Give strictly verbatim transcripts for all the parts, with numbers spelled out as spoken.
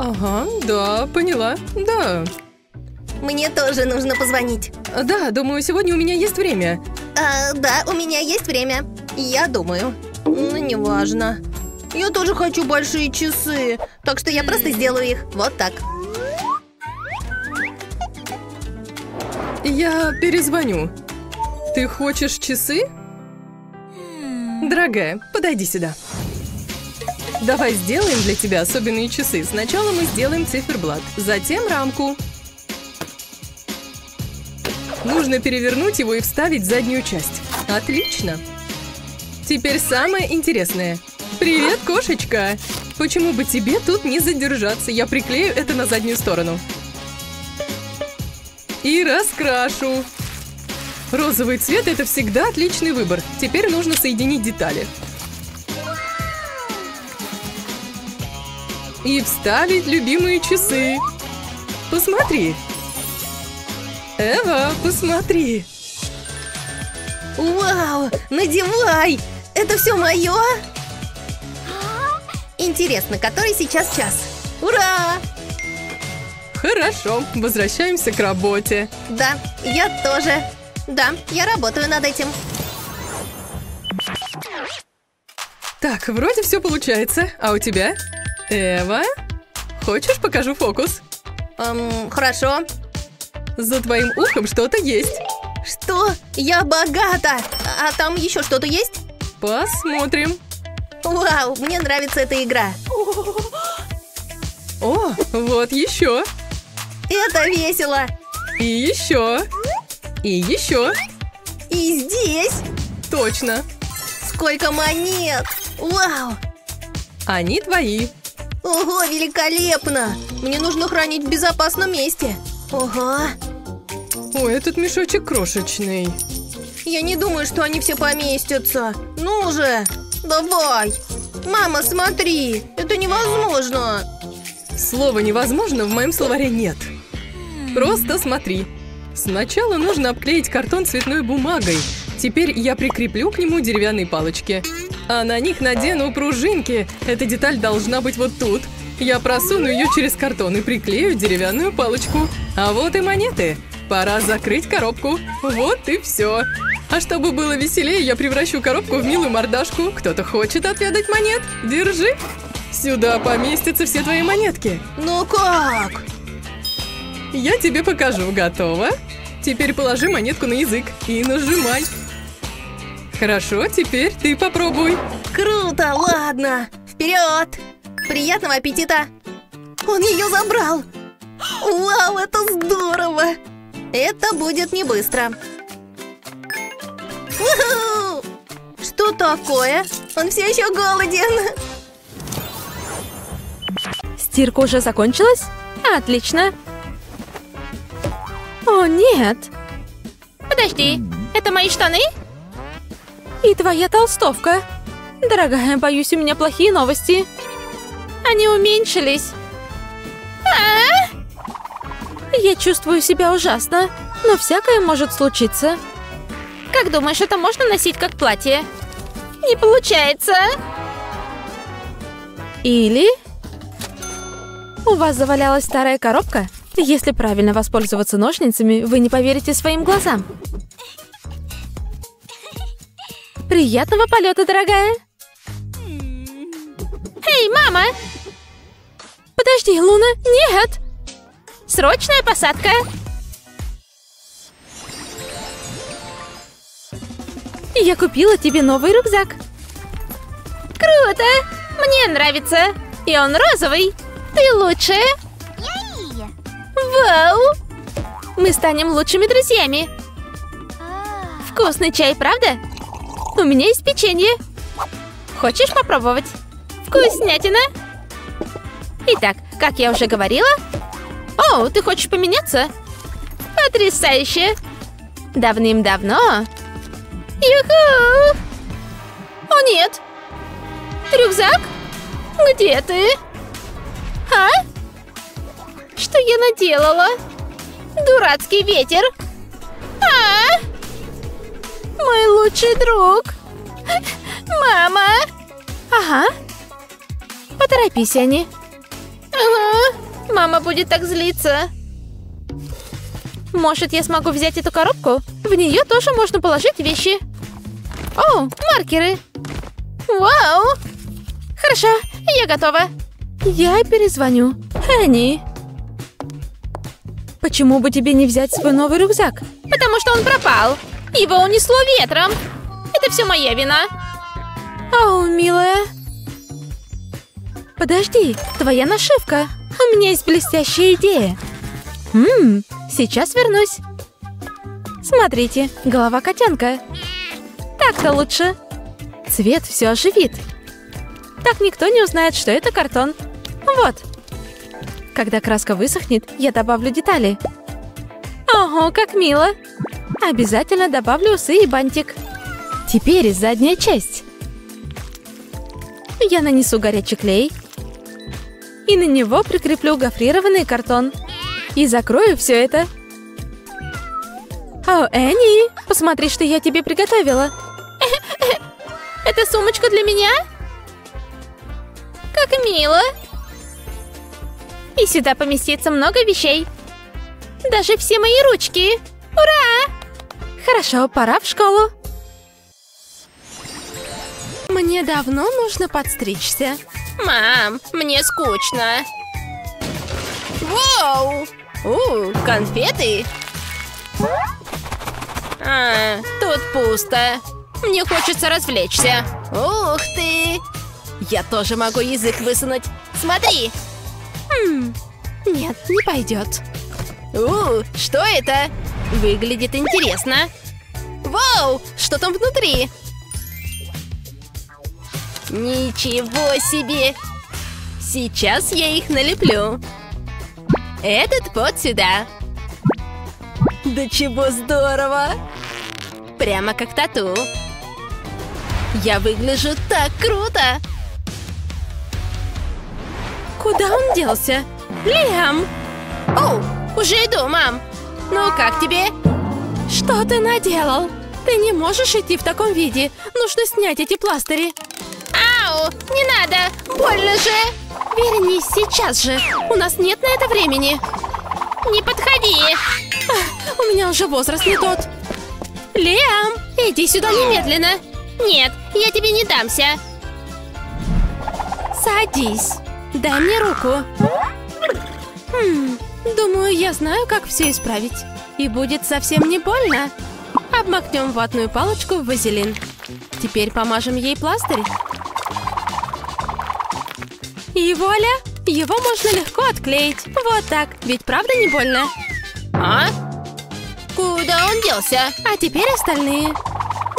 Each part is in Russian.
Ага, да, поняла, да. Мне тоже нужно позвонить. Да, думаю, сегодня у меня есть время. А, да, у меня есть время. Я думаю. Ну, неважно. Я тоже хочу большие часы. Так что я просто сделаю их вот так. Я перезвоню. Ты хочешь часы? Дорогая, подойди сюда. Давай сделаем для тебя особенные часы. Сначала мы сделаем циферблат, затем рамку. Нужно перевернуть его и вставить заднюю часть. Отлично. Теперь самое интересное. Привет, кошечка. Почему бы тебе тут не задержаться? Я приклею это на заднюю сторону. И раскрашу. Розовый цвет – это всегда отличный выбор. Теперь нужно соединить детали. И вставить любимые часы. Посмотри. Эва, посмотри. Вау, надевай. Это все мое? Интересно, который сейчас час? Ура! Хорошо, возвращаемся к работе. Да, я тоже. Да, я работаю над этим. Так, вроде все получается. А у тебя? Эва, хочешь, покажу фокус? Эм, хорошо. За твоим ухом что-то есть. Что? Я богата. А, а там еще что-то есть? Посмотрим. Вау, мне нравится эта игра. О, вот еще. Это весело. И еще. И еще. И здесь. Точно. Сколько монет. Вау. Они твои. Ого, великолепно! Мне нужно хранить в безопасном месте. Ого. Ой, этот мешочек крошечный. Я не думаю, что они все поместятся. Ну же, давай. Мама, смотри, это невозможно. Слово «невозможно» в моем словаре нет. Просто смотри. Сначала нужно обклеить картон цветной бумагой. Теперь я прикреплю к нему деревянные палочки. А на них надену пружинки. Эта деталь должна быть вот тут. Я просуну ее через картон и приклею деревянную палочку. А вот и монеты. Пора закрыть коробку. Вот и все. А чтобы было веселее, я превращу коробку в милую мордашку. Кто-то хочет отведать монет? Держи. Сюда поместятся все твои монетки. Ну как? Я тебе покажу. Готово? Теперь положи монетку на язык и нажимай. Хорошо, теперь ты попробуй. Круто, ладно. Вперед! Приятного аппетита! Он ее забрал! Вау, это здорово! Это будет не быстро. У-ху! Что такое? Он все еще голоден. Стирка уже закончилась? Отлично. О, нет. Подожди, это мои штаны? И твоя толстовка. Дорогая, боюсь, у меня плохие новости. Они уменьшились. А-а-а! Я чувствую себя ужасно, но всякое может случиться. Как думаешь, это можно носить как платье? Не получается. Или... У вас завалялась старая коробка? Если правильно воспользоваться ножницами, вы не поверите своим глазам. Приятного полета, дорогая! Эй, мама! Подожди, Луна, нет! Срочная посадка! Я купила тебе новый рюкзак. Круто! Мне нравится! И он розовый! Ты лучшая! Вау! Мы станем лучшими друзьями! Вкусный чай, правда? У меня есть печенье. Хочешь попробовать? Вкуснятина! Итак, как я уже говорила... О, ты хочешь поменяться? Потрясающе! Давным-давно... Юху! О, нет! Рюкзак? Где ты? А? Что я наделала? Дурацкий ветер! А? Мой лучший друг! Мама! Ага! Поторопись, Ани. Ага. Мама будет так злиться. Может, я смогу взять эту коробку? В нее тоже можно положить вещи. О, маркеры. Вау. Хорошо, я готова. Я перезвоню. Энни. Почему бы тебе не взять свой новый рюкзак? Потому что он пропал. Его унесло ветром. Это все моя вина. О, милая. Подожди, твоя нашивка. У меня есть блестящая идея. Ммм, сейчас вернусь. Смотрите, голова котенка. Так-то лучше. Цвет все оживит. Так никто не узнает, что это картон. Вот. Когда краска высохнет, я добавлю детали. Ого, как мило. Обязательно добавлю усы и бантик. Теперь задняя часть. Я нанесу горячий клей. И на него прикреплю гофрированный картон. И закрою все это. О, Энни, посмотри, что я тебе приготовила. Это сумочка для меня? Как мило. И сюда поместится много вещей. Даже все мои ручки. Ура! Хорошо, пора в школу. Мне давно нужно подстричься. Мам, мне скучно. Вау! У, конфеты? А, тут пусто. Мне хочется развлечься. Ух ты! Я тоже могу язык высунуть. Смотри! Хм, нет, не пойдет. У, что это? Выглядит интересно. Вау! Что там внутри? Ничего себе! Сейчас я их налеплю. Этот вот сюда. Да чего здорово! Прямо как тату. Я выгляжу так круто! Куда он делся? Лиам! О, уже иду, мам! Ну, как тебе? Что ты наделал? Ты не можешь идти в таком виде. Нужно снять эти пластыри. Ау, не надо! Больно же! Вернись сейчас же! У нас нет на это времени. Не подходи! Ах, у меня уже возраст не тот. Лиам, иди сюда немедленно. Нет, я тебе не дамся. Садись. Дай мне руку. Хм, думаю, я знаю, как все исправить. И будет совсем не больно. Обмакнем ватную палочку в вазелин. Теперь помажем ей пластырь. И вуаля! Его можно легко отклеить. Вот так. Ведь правда не больно? А? Куда он делся? А теперь остальные.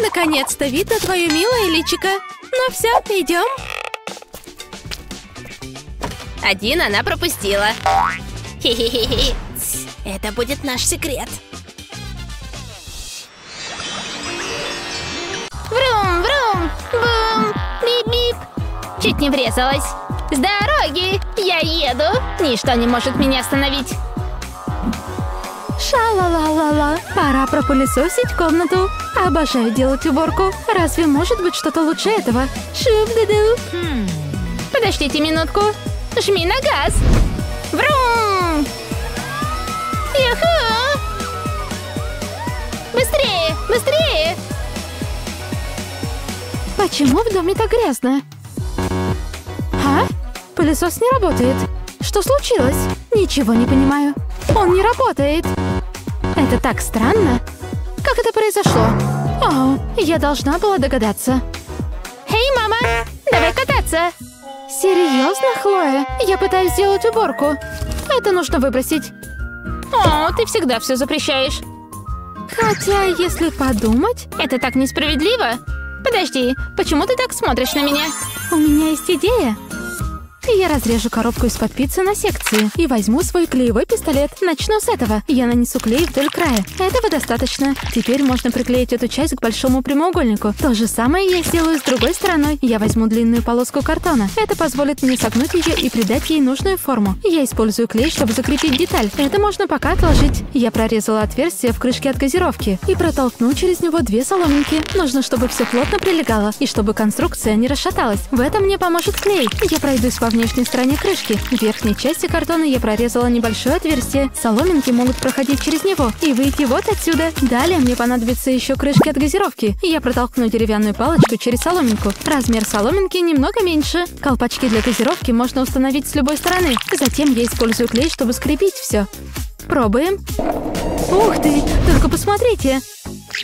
Наконец-то видно твое милое личико. Ну все, идем. Один она пропустила. Хе-хе-хе. Это будет наш секрет. Врум-врум. Бум. Бип-бип. Чуть не врезалась. С дороги! Я еду! Ничто не может меня остановить! Ша-ла-ла-ла-ла! Пора пропылесосить комнату! Обожаю делать уборку! Разве может быть что-то лучше этого? Шуп-ду-ду! Подождите минутку! Жми на газ! Врум! Юху! Быстрее! Быстрее! Почему в доме так грязно? А? Пылесос не работает. Что случилось? Ничего не понимаю. Он не работает. Это так странно. Как это произошло? О, я должна была догадаться. Эй, мама, давай кататься. Серьезно, Хлоя? Я пытаюсь сделать уборку. Это нужно выбросить. О, ты всегда все запрещаешь. Хотя, если подумать, это так несправедливо. Подожди, почему ты так смотришь на меня? У меня есть идея. Я разрежу коробку из-под пиццы на секции и возьму свой клеевой пистолет. Начну с этого. Я нанесу клей вдоль края. Этого достаточно. Теперь можно приклеить эту часть к большому прямоугольнику. То же самое я сделаю с другой стороной. Я возьму длинную полоску картона. Это позволит мне согнуть ее и придать ей нужную форму. Я использую клей, чтобы закрепить деталь. Это можно пока отложить. Я прорезала отверстие в крышке от газировки и протолкну через него две соломинки. Нужно, чтобы все плотно прилегало и чтобы конструкция не расшаталась. В этом мне поможет клей. Я пройдусь по внешней внешней стороне крышки. В верхней части картона я прорезала небольшое отверстие. Соломинки могут проходить через него и выйти вот отсюда. Далее мне понадобятся еще крышки от газировки. Я протолкну деревянную палочку через соломинку. Размер соломинки немного меньше. Колпачки для газировки можно установить с любой стороны. Затем я использую клей, чтобы скрепить все. Пробуем. Ух ты! Только посмотрите!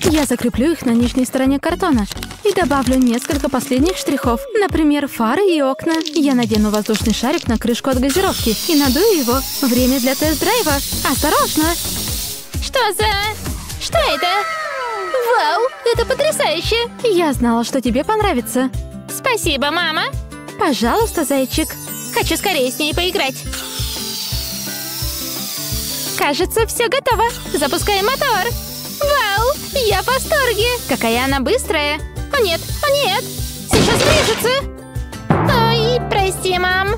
Я закреплю их на нижней стороне картона и добавлю несколько последних штрихов, например, фары и окна. Я надену воздушный шарик на крышку от газировки и надую его. Время для тест-драйва. Осторожно! Что за... Что это? Вау! Это потрясающе! Я знала, что тебе понравится. Спасибо, мама! Пожалуйста, зайчик. Хочу скорее с ней поиграть. Кажется, все готово. Запускаем мотор. Вау! Я в восторге! Какая она быстрая! О нет, о нет! Сейчас движется! Ой, прости, мам!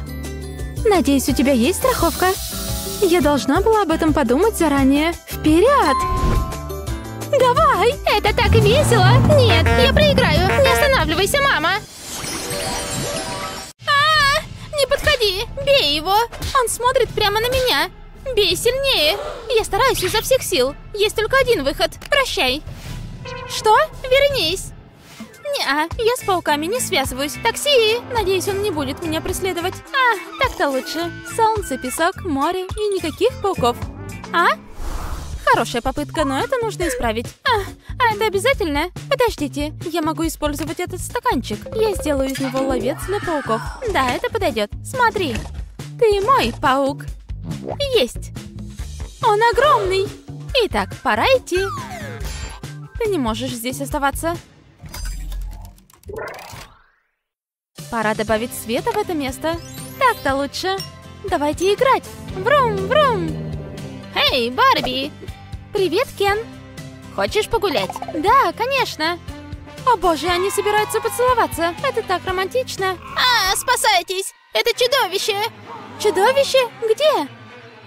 Надеюсь, у тебя есть страховка? Я должна была об этом подумать заранее. Вперед! Давай! Это так весело! Нет, я проиграю! Не останавливайся, мама! А-а-а! Не подходи! Бей его! Он смотрит прямо на меня! Бей сильнее! Я стараюсь изо всех сил. Есть только один выход. Прощай. Что? Вернись. Не-а, я с пауками не связываюсь. Такси! Надеюсь, он не будет меня преследовать. А, так-то лучше. Солнце, песок, море и никаких пауков. А? Хорошая попытка, но это нужно исправить. А, а это обязательно? Подождите, я могу использовать этот стаканчик. Я сделаю из него ловец для пауков. Да, это подойдет. Смотри. Ты мой паук. Есть! Он огромный! Итак, пора идти. Ты не можешь здесь оставаться. Пора добавить света в это место. Так-то лучше. Давайте играть. Врум-врум! Эй, Барби! Привет, Кен! Хочешь погулять? Да, конечно! О боже, они собираются поцеловаться. Это так романтично. А, спасайтесь! Это чудовище! Чудовище? Где?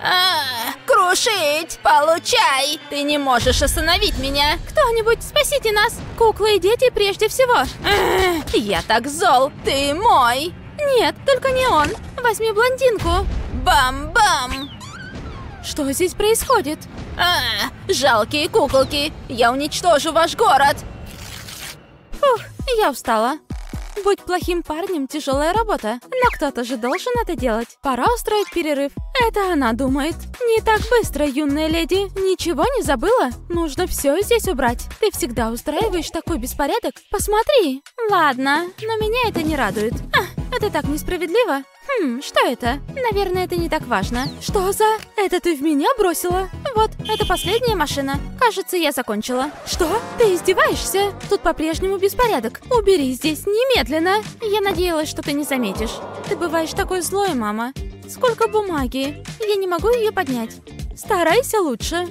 А, крушить! Получай! Ты не можешь остановить меня! Кто-нибудь спасите нас! Куклы и дети прежде всего! А, я так зол! Ты мой! Нет, только не он! Возьми блондинку! Бам-бам! Что здесь происходит? А, жалкие куколки! Я уничтожу ваш город! Фух, я устала. Быть плохим парнем – тяжелая работа, но кто-то же должен это делать. Пора устроить перерыв. Это она думает. Не так быстро, юная леди. Ничего не забыла? Нужно все здесь убрать. Ты всегда устраиваешь такой беспорядок. Посмотри. Ладно, но меня это не радует. А, это так несправедливо. Хм, что это? Наверное, это не так важно. Что за... Это ты в меня бросила? Вот, это последняя машина. Кажется, я закончила. Что? Ты издеваешься? Тут по-прежнему беспорядок. Убери здесь немедленно. Я надеялась, что ты не заметишь. Ты бываешь такой злой, мама. Сколько бумаги. Я не могу ее поднять. Старайся лучше.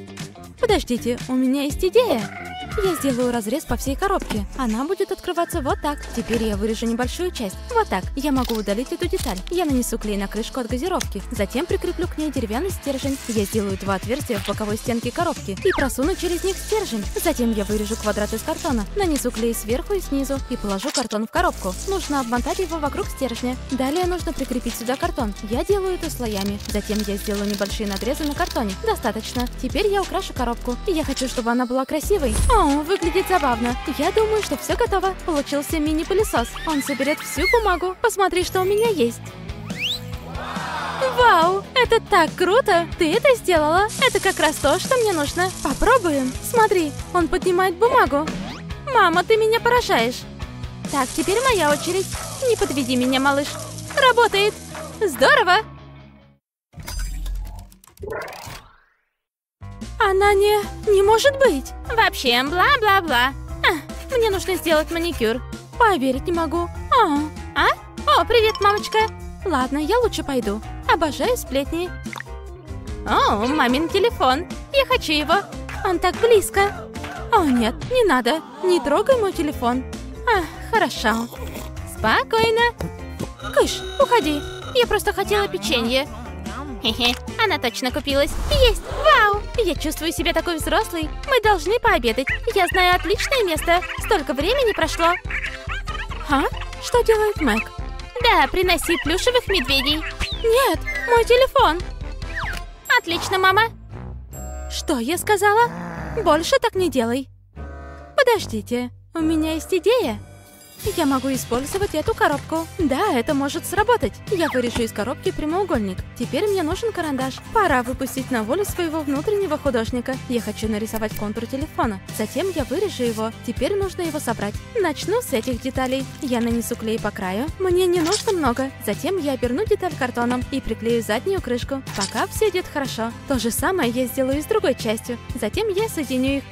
Подождите, у меня есть идея. Я сделаю разрез по всей коробке. Она будет открываться вот так. Теперь я вырежу небольшую часть. Вот так. Я могу удалить эту деталь. Я нанесу клей на крышку от газировки. Затем прикреплю к ней деревянный стержень. Я сделаю два отверстия в боковой стенке коробки и просуну через них стержень. Затем я вырежу квадрат из картона. Нанесу клей сверху и снизу и положу картон в коробку. Нужно обмотать его вокруг стержня. Далее нужно прикрепить сюда картон. Я делаю это слоями. Затем я сделаю небольшие надрезы на картоне. Достаточно. Теперь я украшу коробку. Я хочу, чтобы она была красивой. О, выглядит забавно. Я думаю, что все готово. Получился мини-пылесос. Он соберет всю бумагу. Посмотри, что у меня есть. Вау, это так круто. Ты это сделала. Это как раз то, что мне нужно. Попробуем. Смотри, он поднимает бумагу. Мама, ты меня поражаешь. Так, теперь моя очередь. Не подведи меня, малыш. Работает. Здорово. Она не... не может быть. Вообще, бла-бла-бла. А, мне нужно сделать маникюр. Поверить не могу. А? А? О, привет, мамочка. Ладно, я лучше пойду. Обожаю сплетни. О, мамин телефон. Я хочу его. Он так близко. О, нет, не надо. Не трогай мой телефон. А, хорошо. Спокойно. Кыш, уходи. Я просто хотела печенье. Хе-хе, она точно купилась. Есть! Вау! Я чувствую себя такой взрослой. Мы должны пообедать. Я знаю отличное место. Столько времени прошло. А? Что делает Мэг? Да, приноси плюшевых медведей. Нет, мой телефон. Отлично, мама. Что я сказала? Больше так не делай. Подождите, у меня есть идея. Я могу использовать эту коробку. Да, это может сработать. Я вырежу из коробки прямоугольник. Теперь мне нужен карандаш. Пора выпустить на волю своего внутреннего художника. Я хочу нарисовать контур телефона. Затем я вырежу его. Теперь нужно его собрать. Начну с этих деталей. Я нанесу клей по краю. Мне не нужно много. Затем я оберну деталь картоном и приклею заднюю крышку. Пока все идет хорошо. То же самое я сделаю и с другой частью. Затем я соединю их.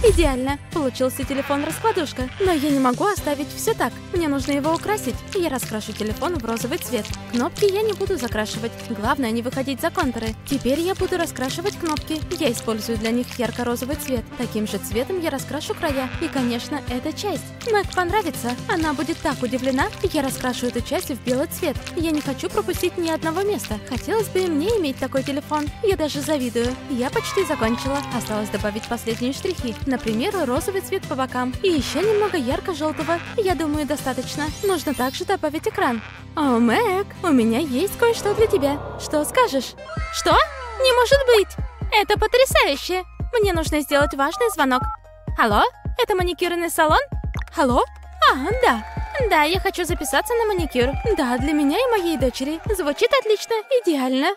Идеально! Получился телефон-раскладушка. Но я не могу оставить все так. Мне нужно его украсить. Я раскрашу телефон в розовый цвет. Кнопки я не буду закрашивать. Главное не выходить за контуры. Теперь я буду раскрашивать кнопки. Я использую для них ярко-розовый цвет. Таким же цветом я раскрашу края. И, конечно, эта часть. Мэг понравится. Она будет так удивлена. Я раскрашу эту часть в белый цвет. Я не хочу пропустить ни одного места. Хотелось бы и мне иметь такой телефон. Я даже завидую. Я почти закончила. Осталось добавить последние штрихи. Например, розовый цвет по бокам. И еще немного ярко-желтого. Я думаю, достаточно. Нужно также добавить экран. О, Мэг, у меня есть кое-что для тебя. Что скажешь? Что? Не может быть! Это потрясающе! Мне нужно сделать важный звонок. Алло? Это маникюрный салон? Алло? А, да. Да, я хочу записаться на маникюр. Да, для меня и моей дочери. Звучит отлично, идеально.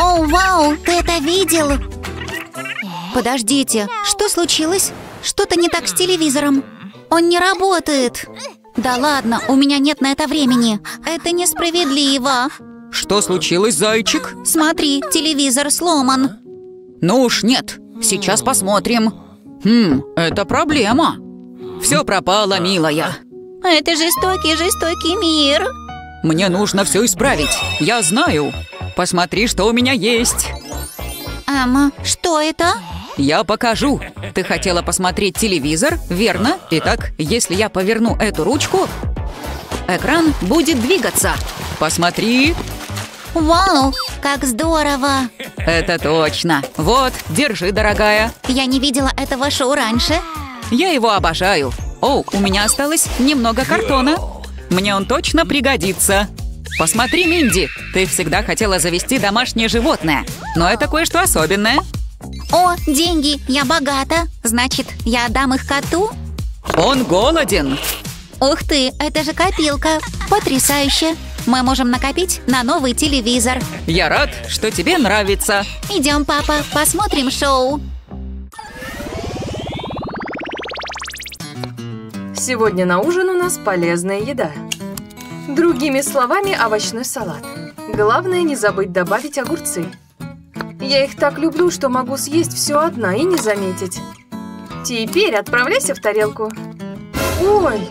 О, вау, ты это видел? Подождите, что случилось? Что-то не так с телевизором. Он не работает. Да ладно, у меня нет на это времени. Это несправедливо. Что случилось, зайчик? Смотри, телевизор сломан. Ну уж нет, сейчас посмотрим. Хм, это проблема. Все пропало, милая. Это жестокий-жестокий мир. Мне нужно все исправить, я знаю. Посмотри, что у меня есть. Эм, что это? Я покажу. Ты хотела посмотреть телевизор, верно? Итак, если я поверну эту ручку, экран будет двигаться. Посмотри. Вау, как здорово. Это точно. Вот, держи, дорогая. Я не видела этого шоу раньше. Я его обожаю. О, у меня осталось немного картона. Мне он точно пригодится. Посмотри, Минди, ты всегда хотела завести домашнее животное, но это кое-что особенное. О, деньги, я богата, значит, я отдам их коту? Он голоден. Ух ты, это же копилка, потрясающе. Мы можем накопить на новый телевизор. Я рад, что тебе нравится. Идем, папа, посмотрим шоу. Сегодня на ужин у нас полезная еда. Другими словами, овощной салат. Главное не забыть добавить огурцы. Я их так люблю, что могу съесть все одна и не заметить. Теперь отправляйся в тарелку. Ой!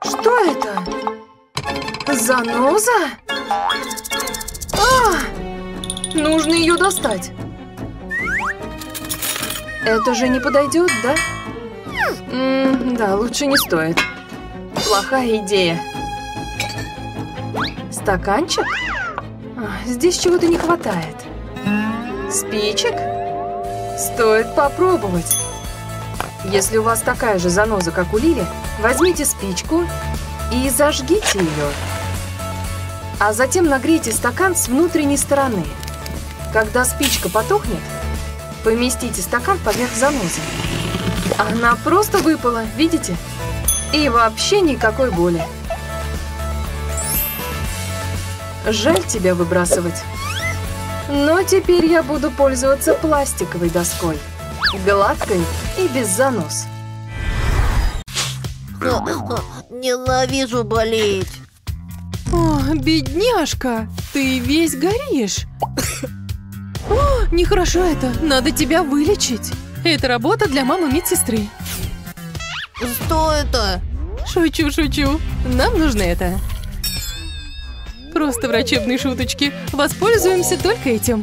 Что это? Заноза? А! Нужно ее достать. Это же не подойдет, да? М-м, да, лучше не стоит. Плохая идея. Стаканчик? А, здесь чего-то не хватает. Спичек? Стоит попробовать. Если у вас такая же заноза, как у Лили, возьмите спичку и зажгите ее. А затем нагрейте стакан с внутренней стороны. Когда спичка потухнет, поместите стакан поверх занозы. Она просто выпала, видите? И вообще никакой боли. Жаль тебя выбрасывать. Но теперь я буду пользоваться пластиковой доской. Гладкой и без занос. Ненавижу болеть. О, бедняжка, ты весь горишь. О, нехорошо это, надо тебя вылечить. Это работа для мамы медсестры. Что это? Шучу, шучу. Нам нужно это. Просто врачебные шуточки. Воспользуемся только этим.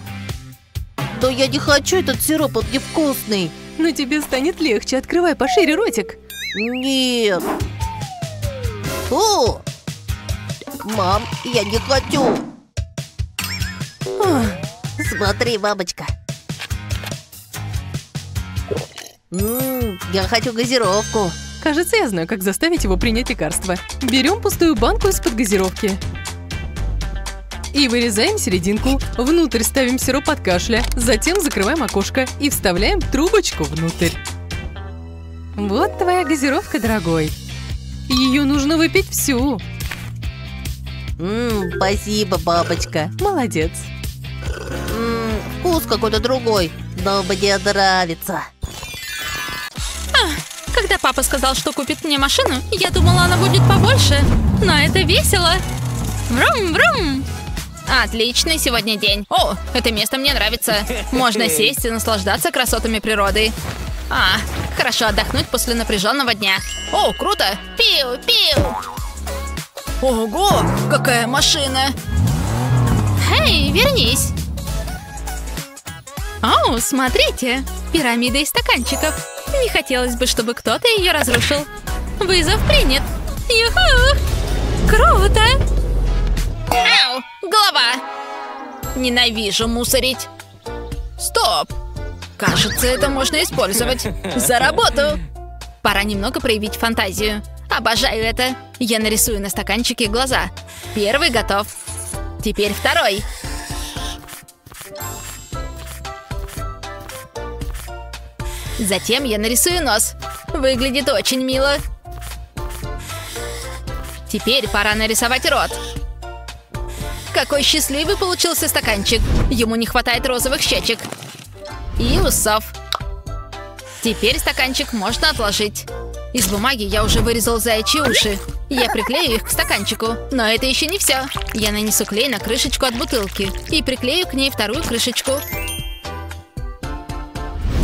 Но я не хочу этот сироп, он невкусный. Но тебе станет легче. Открывай пошире ротик. Нет. О! Мам, я не хочу. О. Смотри, мамочка. М-м, я хочу газировку. Кажется, я знаю, как заставить его принять лекарство. Берем пустую банку из-под газировки. И вырезаем серединку. Внутрь ставим сироп от кашля. Затем закрываем окошко и вставляем трубочку внутрь. Вот твоя газировка, дорогой. Ее нужно выпить всю. М-м, спасибо, папочка. Молодец. М-м, вкус какой-то другой. Но мне нравится. А, когда папа сказал, что купит мне машину, я думала, она будет побольше. Но это весело. Врум-врум. Отличный сегодня день. О, это место мне нравится. Можно сесть и наслаждаться красотами природы. А, хорошо отдохнуть после напряженного дня. О, круто! Пиу-пиу! Ого, какая машина! Эй, вернись! О, смотрите! Пирамида из стаканчиков. Не хотелось бы, чтобы кто-то ее разрушил. Вызов принят. Юху! Круто! Ау! Голова! Ненавижу мусорить. Стоп! Кажется, это можно использовать. За работу! Пора немного проявить фантазию. Обожаю это. Я нарисую на стаканчике глаза. Первый готов. Теперь второй. Затем я нарисую нос. Выглядит очень мило. Теперь пора нарисовать рот. Какой счастливый получился стаканчик. Ему не хватает розовых щечек. И усов. Теперь стаканчик можно отложить. Из бумаги я уже вырезал заячьи уши. Я приклею их к стаканчику. Но это еще не все. Я нанесу клей на крышечку от бутылки. И приклею к ней вторую крышечку.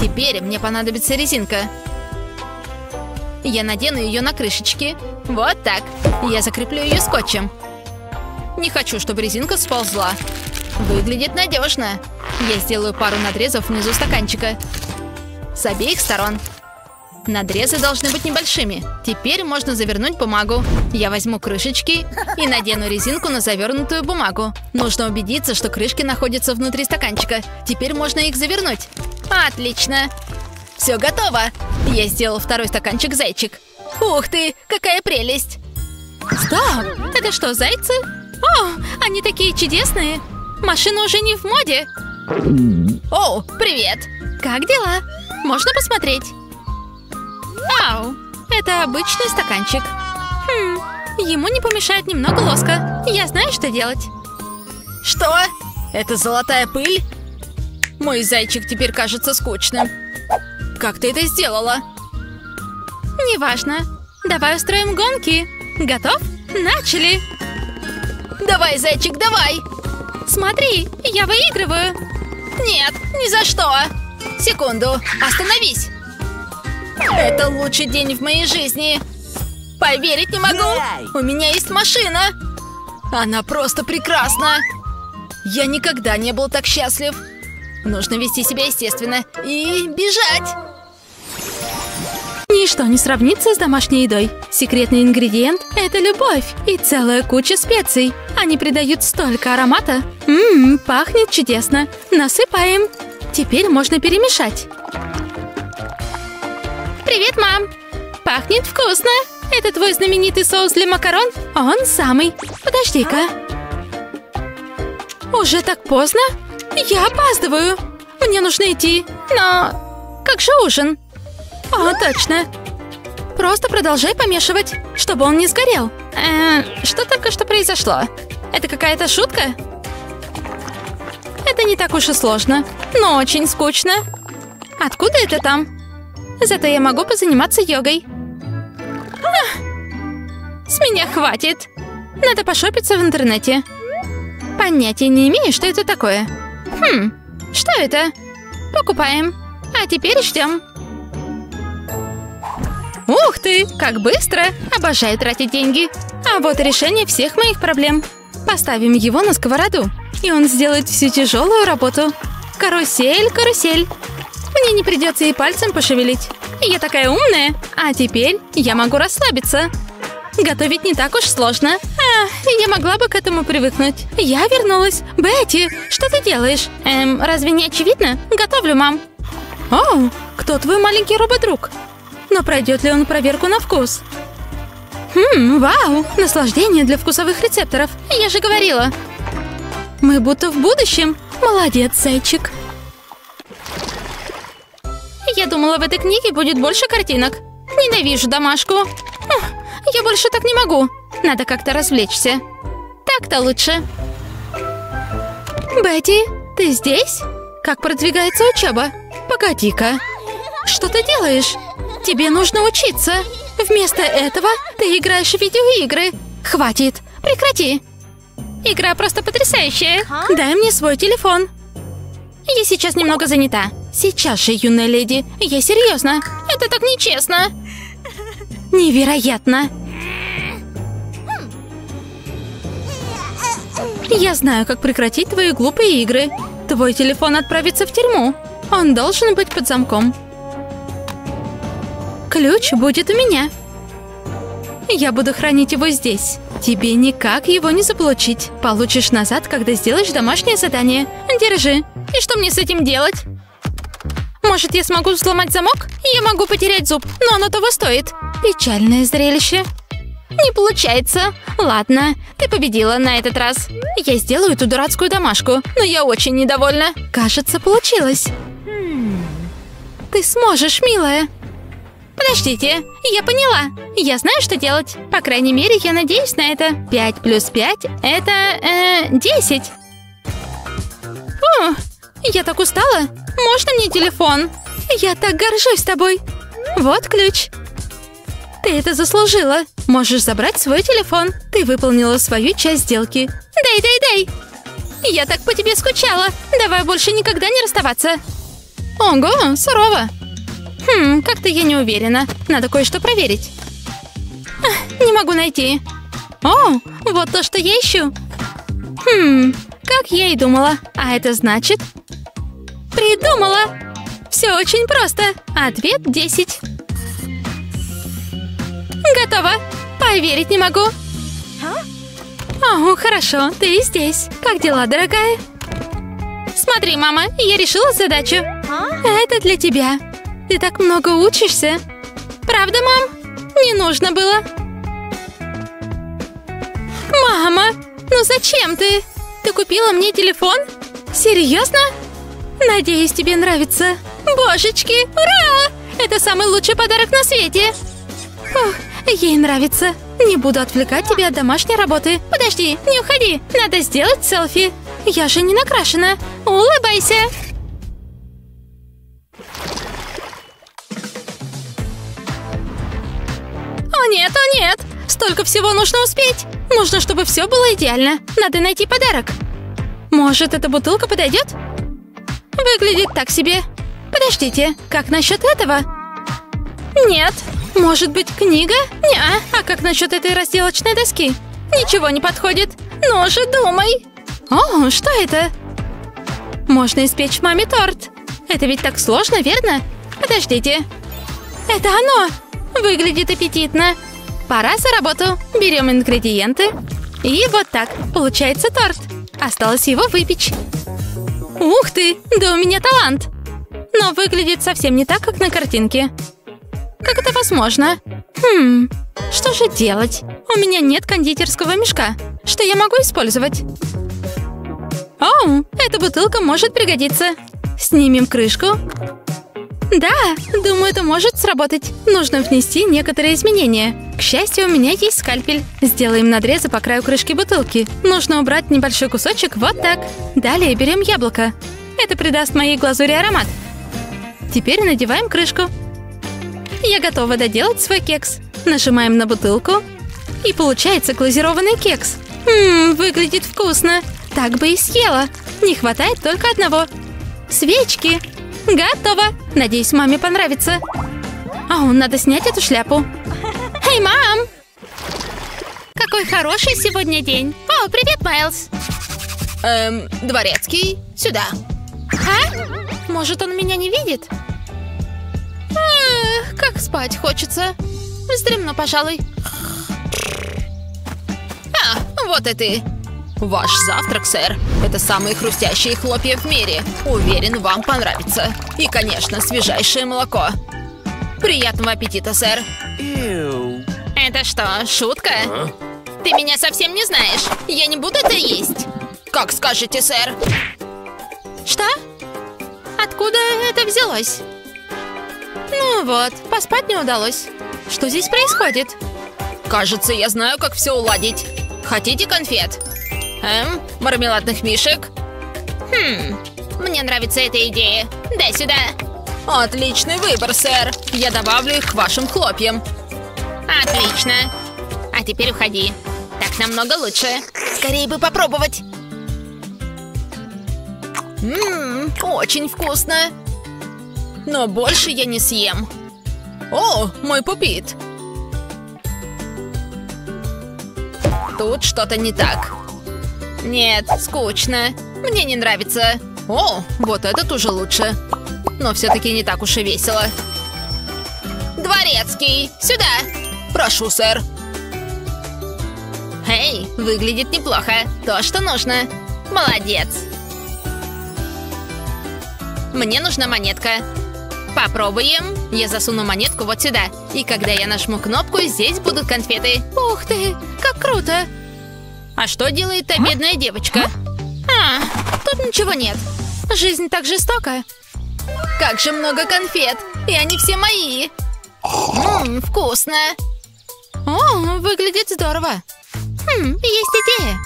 Теперь мне понадобится резинка. Я надену ее на крышечки. Вот так. Я закреплю ее скотчем. Не хочу, чтобы резинка сползла. Выглядит надежно. Я сделаю пару надрезов внизу стаканчика. С обеих сторон. Надрезы должны быть небольшими. Теперь можно завернуть бумагу. Я возьму крышечки и надену резинку на завернутую бумагу. Нужно убедиться, что крышки находятся внутри стаканчика. Теперь можно их завернуть. Отлично. Все готово. Я сделал второй стаканчик-зайчик. Ух ты, какая прелесть. Стоп, это что, зайцы? О, они такие чудесные! Машина уже не в моде! О, привет! Как дела? Можно посмотреть? Ау, это обычный стаканчик. Хм, ему не помешает немного лоска. Я знаю, что делать. Что? Это золотая пыль? Мой зайчик теперь кажется скучным. Как ты это сделала? Неважно. Давай устроим гонки. Готов? Начали! Давай, зайчик, давай! Смотри, я выигрываю! Нет, ни за что! Секунду, остановись! Это лучший день в моей жизни! Поверить не могу! У меня есть машина! Она просто прекрасна! Я никогда не был так счастлив! Нужно вести себя естественно и бежать! Ничто не сравнится с домашней едой. Секретный ингредиент – это любовь и целая куча специй. Они придают столько аромата. Ммм, пахнет чудесно. Насыпаем. Теперь можно перемешать. Привет, мам. Пахнет вкусно. Это твой знаменитый соус для макарон? Он самый. Подожди-ка. Уже так поздно? Я опаздываю. Мне нужно идти. Но как же ужин? О, точно. Просто продолжай помешивать, чтобы он не сгорел. Э, что только что произошло? Это какая-то шутка? Это не так уж и сложно, но очень скучно. Откуда это там? Зато я могу позаниматься йогой. А, с меня хватит. Надо пошопиться в интернете. Понятия не имею, что это такое. Хм, что это? Покупаем. А теперь ждем. Ух ты, как быстро! Обожаю тратить деньги. А вот решение всех моих проблем. Поставим его на сковороду, и он сделает всю тяжелую работу. Карусель, карусель. Мне не придется и пальцем пошевелить. Я такая умная. А теперь я могу расслабиться. Готовить не так уж сложно. А, я могла бы к этому привыкнуть. Я вернулась. Бетти, что ты делаешь? Эм, разве не очевидно? Готовлю, мам. О, кто твой маленький робот-друг? но пройдет ли он проверку на вкус? Хм, вау! Наслаждение для вкусовых рецепторов. Я же говорила. Мы будто в будущем. Молодец, зайчик. Я думала, в этой книге будет больше картинок. Ненавижу домашку. Ух, я больше так не могу. Надо как-то развлечься. Так-то лучше. Бетти, ты здесь? Как продвигается учеба? Погоди-ка. Что ты делаешь? Тебе нужно учиться. Вместо этого ты играешь в видеоигры. Хватит. Прекрати. Игра просто потрясающая. Дай мне свой телефон. Я сейчас немного занята. Сейчас же, юная леди. Я серьезно. Это так нечестно. Невероятно. Я знаю, как прекратить твои глупые игры. Твой телефон отправится в тюрьму. Он должен быть под замком. Ключ будет у меня. Я буду хранить его здесь. Тебе никак его не заполучить. Получишь назад, когда сделаешь домашнее задание. Держи. И что мне с этим делать? Может, я смогу взломать замок? Я могу потерять зуб, но оно того стоит. Печальное зрелище. Не получается. Ладно, ты победила на этот раз. Я сделаю эту дурацкую домашку, но я очень недовольна. Кажется, получилось. Ты сможешь, милая. Подождите, я поняла. Я знаю, что делать. По крайней мере, я надеюсь на это. пять плюс пять – это э, десять. О, я так устала. Можно мне телефон? Я так горжусь тобой. Вот ключ. Ты это заслужила. Можешь забрать свой телефон. Ты выполнила свою часть сделки. Дай, дай, дай. Я так по тебе скучала. Давай больше никогда не расставаться. Ого, сурово. Хм, как-то я не уверена. Надо кое-что проверить. Ах, не могу найти. О, вот то, что я ищу. Хм, как я и думала. А это значит... Придумала. Все очень просто. Ответ десять. Готово. Поверить не могу. О, хорошо, ты здесь. Как дела, дорогая? Смотри, мама, я решила задачу. Это для тебя. Ты так много учишься. Правда, мам? Не нужно было. Мама, ну зачем ты? Ты купила мне телефон? Серьезно? Надеюсь, тебе нравится. Божечки, ура! Это самый лучший подарок на свете. Фух, ей нравится. Не буду отвлекать тебя от домашней работы. Подожди, не уходи. Надо сделать селфи. Я же не накрашена. Улыбайся. О нет, о нет! Столько всего нужно успеть! Нужно, чтобы все было идеально. Надо найти подарок. Может, эта бутылка подойдет? Выглядит так себе. Подождите, как насчет этого? Нет. Может быть, книга? Неа. А как насчет этой разделочной доски? Ничего не подходит. Ну же, думай. О, что это? Можно испечь маме торт. Это ведь так сложно, верно? Подождите. Это оно! Выглядит аппетитно. Пора за работу. Берем ингредиенты. И вот так. Получается торт. Осталось его выпечь. Ух ты! Да у меня талант! Но выглядит совсем не так, как на картинке. Как это возможно? Хм, что же делать? У меня нет кондитерского мешка. Что я могу использовать? О, эта бутылка может пригодиться. Снимем крышку. Да, думаю, это может сработать. Нужно внести некоторые изменения. К счастью, у меня есть скальпель. Сделаем надрезы по краю крышки бутылки. Нужно убрать небольшой кусочек вот так. Далее берем яблоко. Это придаст моей глазури аромат. Теперь надеваем крышку. Я готова доделать свой кекс. Нажимаем на бутылку. И получается глазированный кекс. Ммм, выглядит вкусно. Так бы и съела. Не хватает только одного. Свечки. Готово! Надеюсь, маме понравится. Ау, надо снять эту шляпу. Эй, мам! Какой хороший сегодня день. О, привет, Майлз. Эм, дворецкий, сюда. А? Может, он меня не видит? Эх, как спать хочется. Вздремну, пожалуй. А, вот и ты. Ваш завтрак, сэр. Это самые хрустящие хлопья в мире. Уверен, вам понравится. И, конечно, свежайшее молоко. Приятного аппетита, сэр. Ew. Это что, шутка? Uh? Ты меня совсем не знаешь. Я не буду это есть. Как скажете, сэр. Что? Откуда это взялось? Ну вот, поспать не удалось. Что здесь происходит? Кажется, я знаю, как все уладить. Хотите конфет? Эм, мармеладных мишек? Хм, мне нравится эта идея. Дай сюда. Отличный выбор, сэр. Я добавлю их к вашим хлопьям. Отлично. А теперь уходи. Так намного лучше. Скорее бы попробовать. Ммм, очень вкусно. Но больше я не съем. О, мой пупит. Тут что-то не так. Нет, скучно. Мне не нравится. О, вот этот уже лучше. Но все-таки не так уж и весело. Дворецкий, сюда. Прошу, сэр. Эй, выглядит неплохо. То, что нужно. Молодец. Мне нужна монетка. Попробуем. Я засуну монетку вот сюда. И когда я нажму кнопку, здесь будут конфеты. Ух ты, как круто. А что делает та бедная девочка? А, тут ничего нет. Жизнь так жестока. Как же много конфет. И они все мои. Ммм, вкусно. О, выглядит здорово. Хм, есть идея.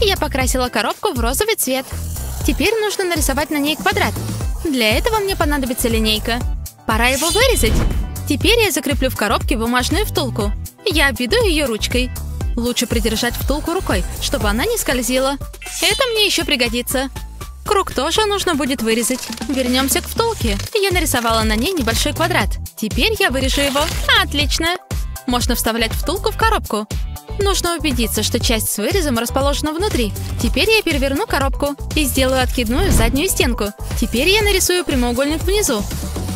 Я покрасила коробку в розовый цвет. Теперь нужно нарисовать на ней квадрат. Для этого мне понадобится линейка. Пора его вырезать. Теперь я закреплю в коробке бумажную втулку. Я обведу ее ручкой. Лучше придержать втулку рукой, чтобы она не скользила. Это мне еще пригодится. Круг тоже нужно будет вырезать. Вернемся к втулке. Я нарисовала на ней небольшой квадрат. Теперь я вырежу его. Отлично. Можно вставлять втулку в коробку. Нужно убедиться, что часть с вырезом расположена внутри. Теперь я переверну коробку и сделаю откидную заднюю стенку. Теперь я нарисую прямоугольник внизу.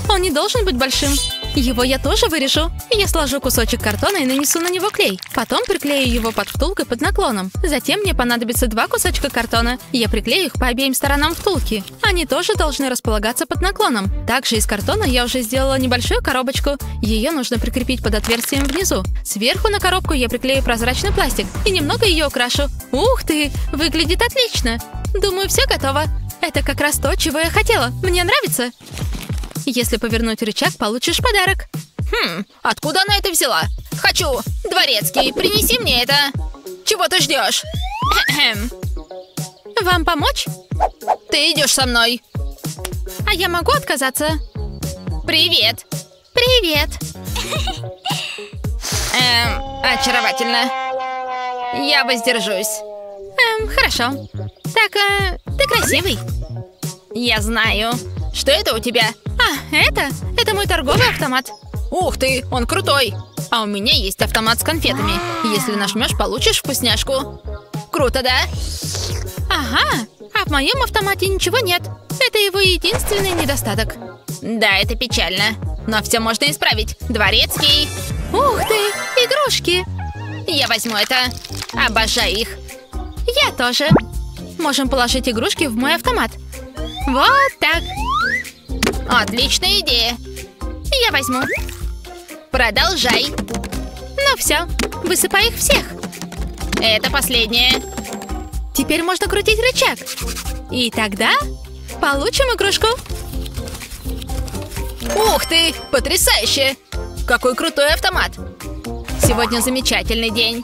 Он не должен быть большим. Его я тоже вырежу. Я сложу кусочек картона и нанесу на него клей. Потом приклею его под втулкой под наклоном. Затем мне понадобится два кусочка картона. Я приклею их по обеим сторонам втулки. Они тоже должны располагаться под наклоном. Также из картона я уже сделала небольшую коробочку. Ее нужно прикрепить под отверстием внизу. Сверху на коробку я приклею прозрачный пластик и немного ее украшу. Ух ты! Выглядит отлично! Думаю, все готово. Это как раз то, чего я хотела. Мне нравится. Если повернуть рычаг, получишь подарок. Хм, откуда она это взяла? Хочу! Дворецкий, принеси мне это! Чего ты ждешь? Вам помочь? Ты идешь со мной. А я могу отказаться? Привет! Привет! Эм, очаровательно. Я воздержусь. Эм, хорошо. Так, э, ты красивый. Я знаю. Что это у тебя? А, это? Это мой торговый автомат. Ух ты, он крутой. А у меня есть автомат с конфетами. Если нажмешь, получишь вкусняшку. Круто, да? Ага, а в моем автомате ничего нет. Это его единственный недостаток. Да, это печально. Но все можно исправить. Дворецкий. Ух ты, игрушки. Я возьму это. Обожаю их. Я тоже. Можем положить игрушки в мой автомат. Вот так. Отличная идея. Я возьму. Продолжай. Ну все, высыпай их всех. Это последнее. Теперь можно крутить рычаг. И тогда получим игрушку. Ух ты, потрясающе. Какой крутой автомат. Сегодня замечательный день.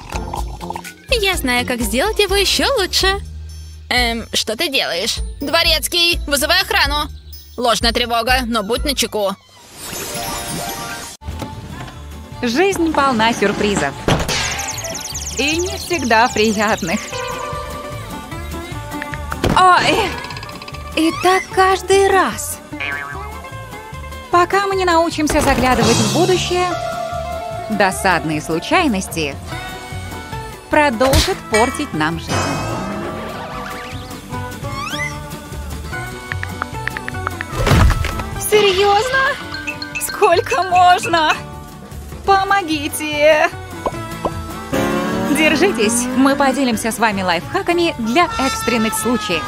Я знаю, как сделать его еще лучше. Эм, что ты делаешь? Дворецкий, вызывай охрану. Ложная тревога, но будь начеку. Жизнь полна сюрпризов. И не всегда приятных. Ой, и так каждый раз. Пока мы не научимся заглядывать в будущее, досадные случайности продолжат портить нам жизнь. Серьезно? Сколько можно? Помогите! Держитесь, мы поделимся с вами лайфхаками для экстренных случаев.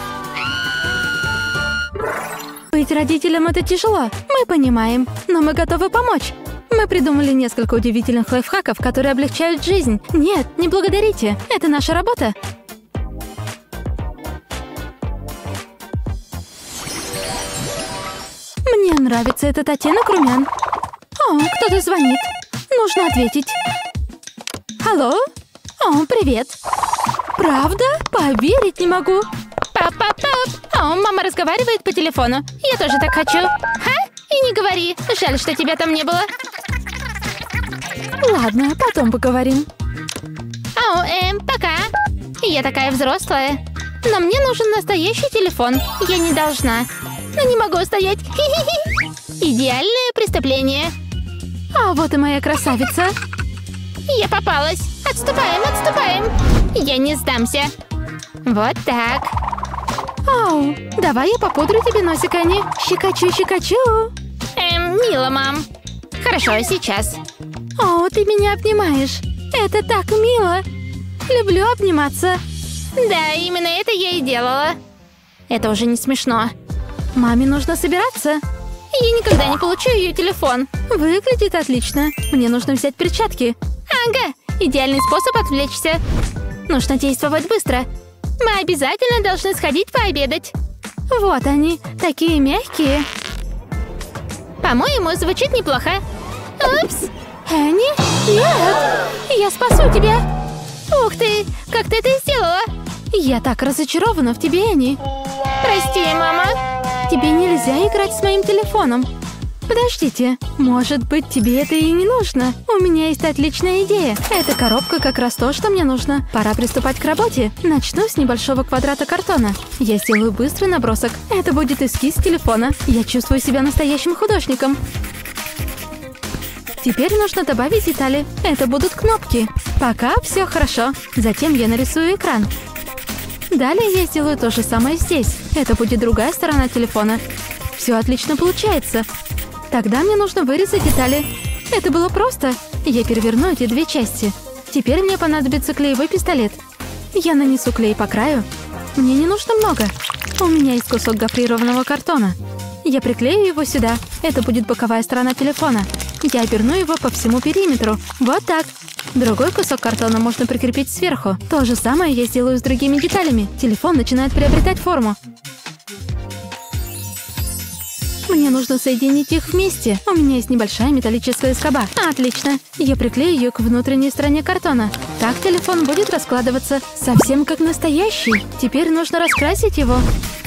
Быть родителям это тяжело, мы понимаем, но мы готовы помочь. Мы придумали несколько удивительных лайфхаков, которые облегчают жизнь. Нет, не благодарите. Это наша работа. Мне нравится этот оттенок румян. О, кто-то звонит. Нужно ответить. Алло? О, привет. Правда? Поверить не могу. Пап-пап-пап. О, мама разговаривает по телефону. Я тоже так хочу. Ха? И не говори. Жаль, что тебя там не было. Ладно, потом поговорим. Ау, эм, пока. Я такая взрослая. Но мне нужен настоящий телефон. Я не должна. Но не могу устоять. Хи-хи-хи. Идеальное преступление. А вот и моя красавица. Я попалась. Отступаем, отступаем. Я не сдамся. Вот так. Ау, давай я попудрю тебе носик, Ани. Щекочу, щекочу. Эм, мило, мам. Хорошо, сейчас. О, ты меня обнимаешь. Это так мило. Люблю обниматься. Да, именно это я и делала. Это уже не смешно. Маме нужно собираться. Я никогда не получу ее телефон. Выглядит отлично. Мне нужно взять перчатки. Ага, идеальный способ отвлечься. Нужно действовать быстро. Мы обязательно должны сходить пообедать. Вот они, такие мягкие. По-моему, звучит неплохо. Упс! Энни? Нет! Я спасу тебя! Ух ты! Как ты это сделала? Я так разочарована в тебе, Энни. Прости, мама. Тебе нельзя играть с моим телефоном. Подождите. Может быть, тебе это и не нужно. У меня есть отличная идея. Эта коробка как раз то, что мне нужно. Пора приступать к работе. Начну с небольшого квадрата картона. Я сделаю быстрый набросок. Это будет эскиз телефона. Я чувствую себя настоящим художником. Теперь нужно добавить детали. Это будут кнопки. Пока все хорошо. Затем я нарисую экран. Далее я сделаю то же самое здесь. Это будет другая сторона телефона. Все отлично получается. Тогда мне нужно вырезать детали. Это было просто. Я переверну эти две части. Теперь мне понадобится клеевой пистолет. Я нанесу клей по краю. Мне не нужно много. У меня есть кусок гофрированного картона. Я приклею его сюда. Это будет боковая сторона телефона. Я оберну его по всему периметру. Вот так. Другой кусок картона можно прикрепить сверху. То же самое я сделаю с другими деталями. Телефон начинает приобретать форму. Мне нужно соединить их вместе. У меня есть небольшая металлическая скоба. Отлично. Я приклею ее к внутренней стороне картона. Так телефон будет раскладываться. Совсем как настоящий. Теперь нужно раскрасить его.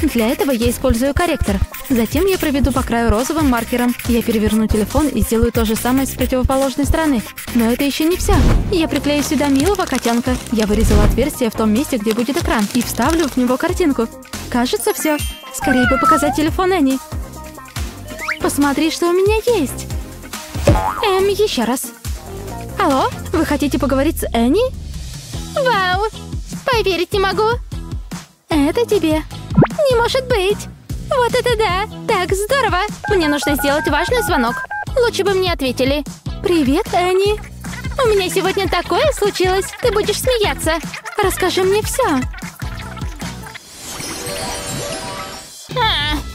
Для этого я использую корректор. Затем я проведу по краю розовым маркером. Я переверну телефон и сделаю то же самое с противоположной стороны. Но это еще не все. Я приклею сюда милого котенка. Я вырезала отверстие в том месте, где будет экран. И вставлю в него картинку. Кажется, все. Скорее бы показать телефон Энни. Посмотри, что у меня есть. Эм, еще раз. Алло, вы хотите поговорить с Энни? Вау, поверить не могу. Это тебе. Не может быть. Вот это да, так здорово. Мне нужно сделать важный звонок. Лучше бы мне ответили. Привет, Энни. У меня сегодня такое случилось, ты будешь смеяться. Расскажи мне все.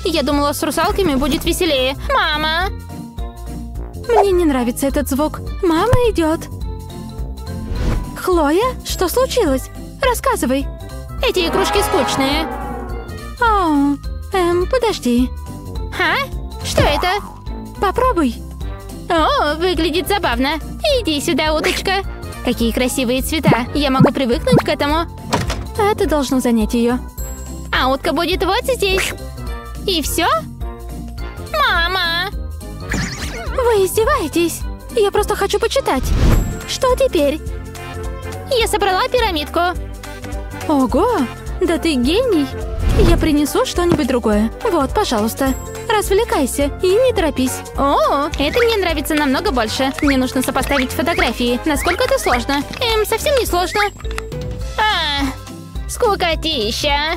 Я думала, с русалками будет веселее. Мама! Мне не нравится этот звук. Мама идет. Хлоя, что случилось? Рассказывай. Эти игрушки скучные. О, эм, подожди. А? Что это? Попробуй. О, выглядит забавно. Иди сюда, уточка. Какие красивые цвета. Я могу привыкнуть к этому. Это должно занять ее. А утка будет вот здесь. И все? Мама! Вы издеваетесь? Я просто хочу почитать. Что теперь? Я собрала пирамидку. Ого! Да ты гений! Я принесу что-нибудь другое. Вот, пожалуйста. Развлекайся и не торопись. О, это мне нравится намного больше. Мне нужно сопоставить фотографии. Насколько это сложно? Эм, совсем не сложно. А, скукотища.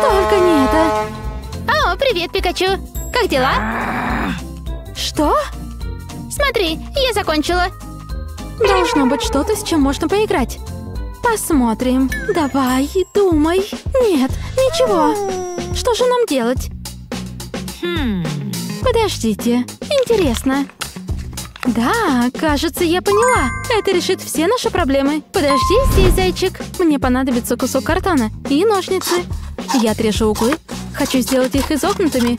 Только не это. О, привет, Пикачу. Как дела? Что? Смотри, я закончила. Должно быть что-то, с чем можно поиграть. Посмотрим. Давай, думай. Нет, ничего. Что же нам делать? Хм... Подождите, интересно. Да, кажется, я поняла. Это решит все наши проблемы. Подожди здесь, зайчик. Мне понадобится кусок картона и ножницы. Я отрежу углы. Хочу сделать их изогнутыми.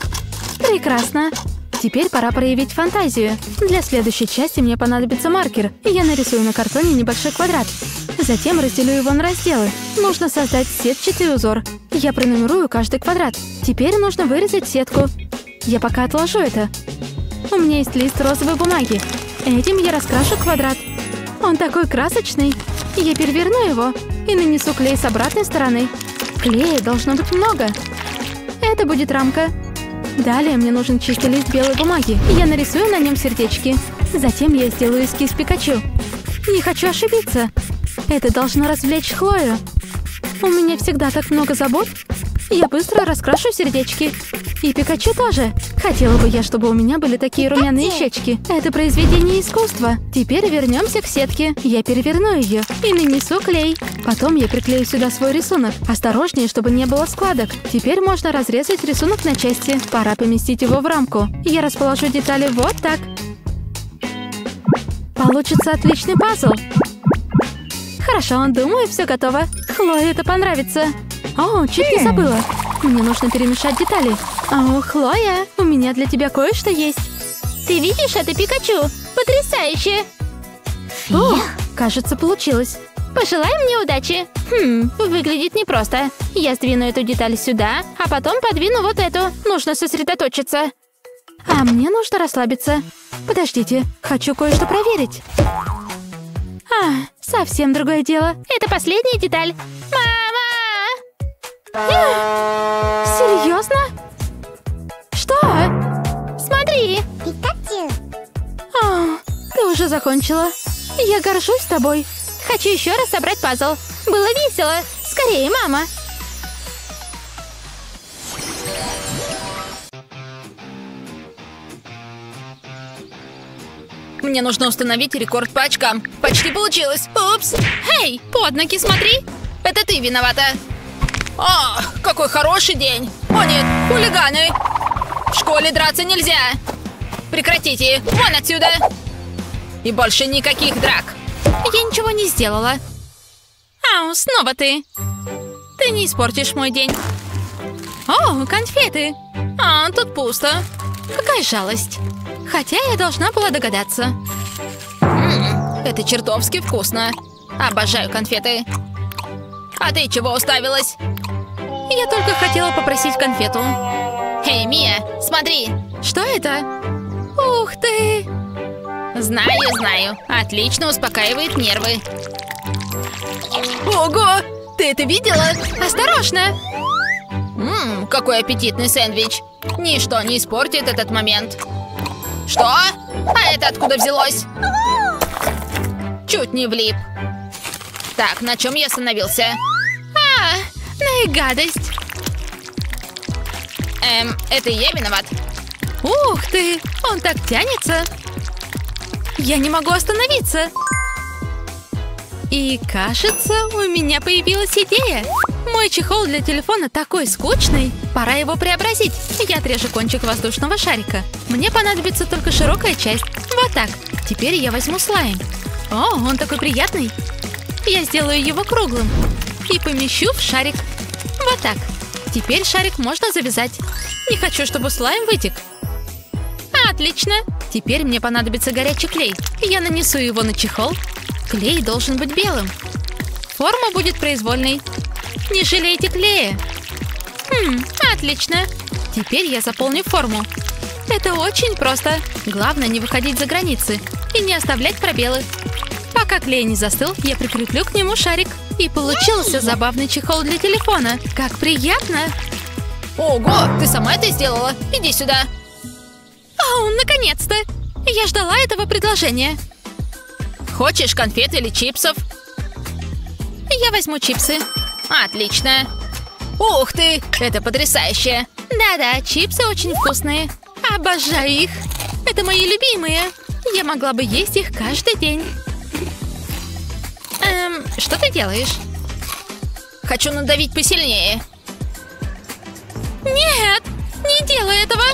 Прекрасно. Теперь пора проявить фантазию. Для следующей части мне понадобится маркер. Я нарисую на картоне небольшой квадрат. Затем разделю его на разделы. Нужно создать сетчатый узор. Я пронумерую каждый квадрат. Теперь нужно вырезать сетку. Я пока отложу это. У меня есть лист розовой бумаги. Этим я раскрашу квадрат. Он такой красочный. Я переверну его и нанесу клей с обратной стороны. Клея должно быть много. Это будет рамка. Далее мне нужен чистый лист белой бумаги. Я нарисую на нем сердечки. Затем я сделаю эскиз Пикачу. Не хочу ошибиться. Это должно развлечь Хлою. У меня всегда так много забот. Я быстро раскрашу сердечки. И Пикачу тоже. Хотела бы я, чтобы у меня были такие румяные щечки. Это произведение искусства. Теперь вернемся к сетке. Я переверну ее и нанесу клей. Потом я приклею сюда свой рисунок. Осторожнее, чтобы не было складок. Теперь можно разрезать рисунок на части. Пора поместить его в рамку. Я расположу детали вот так. Получится отличный пазл. Хорошо, думаю, все готово. Хлое это понравится. О, чуть не забыла. Мне нужно перемешать детали. О, Хлоя, у меня для тебя кое-что есть. Ты видишь это, Пикачу? Потрясающе! О, кажется, получилось. Пожелай мне удачи. Хм, выглядит непросто. Я сдвину эту деталь сюда, а потом подвину вот эту. Нужно сосредоточиться. А мне нужно расслабиться. Подождите, хочу кое-что проверить. А, совсем другое дело. Это последняя деталь. Мама! А, серьезно? Что? Смотри! О, ты уже закончила. Я горжусь тобой. Хочу еще раз собрать пазл. Было весело. Скорее, мама. Мне нужно установить рекорд по очкам. Почти получилось. Упс. Эй, под ноги смотри. Это ты виновата. О, какой хороший день. О нет, хулиганы. В школе драться нельзя. Прекратите. Вон отсюда. И больше никаких драк. Я ничего не сделала. Ау, снова ты. Ты не испортишь мой день. О, конфеты. А, тут пусто. Какая жалость. Хотя я должна была догадаться. М-м, это чертовски вкусно. Обожаю конфеты. А ты чего уставилась? Я только хотела попросить конфету. Эй, Мия, смотри. Что это? Ух ты! Знаю, знаю. Отлично успокаивает нервы. Ого! Ты это видела? Осторожно! Ммм, какой аппетитный сэндвич. Ничто не испортит этот момент. Что? А это откуда взялось? Чуть не влип. Так, на чем я остановился? А, ну и гадость. Эм, это я виноват. Ух ты, он так тянется. Я не могу остановиться. И кажется, у меня появилась идея. Мой чехол для телефона такой скучный. Пора его преобразить. Я отрежу кончик воздушного шарика. Мне понадобится только широкая часть. Вот так. Теперь я возьму слайм. О, он такой приятный. Я сделаю его круглым. И помещу в шарик. Вот так. Теперь шарик можно завязать. Не хочу, чтобы слайм вытек. Отлично. Теперь мне понадобится горячий клей. Я нанесу его на чехол. Клей должен быть белым. Форма будет произвольной. Не жалейте клея. Хм, отлично. Теперь я заполню форму. Это очень просто. Главное не выходить за границы и не оставлять пробелы. Пока клей не застыл, я прикреплю к нему шарик. И получился забавный чехол для телефона. Как приятно. Ого, ты сама это сделала. Иди сюда. О, наконец-то. Я ждала этого предложения. Хочешь конфет или чипсов? Я возьму чипсы. Отлично. Ух ты, это потрясающе. Да-да, чипсы очень вкусные. Обожаю их. Это мои любимые. Я могла бы есть их каждый день. Эм, что ты делаешь? Хочу надавить посильнее. Нет, не делай этого.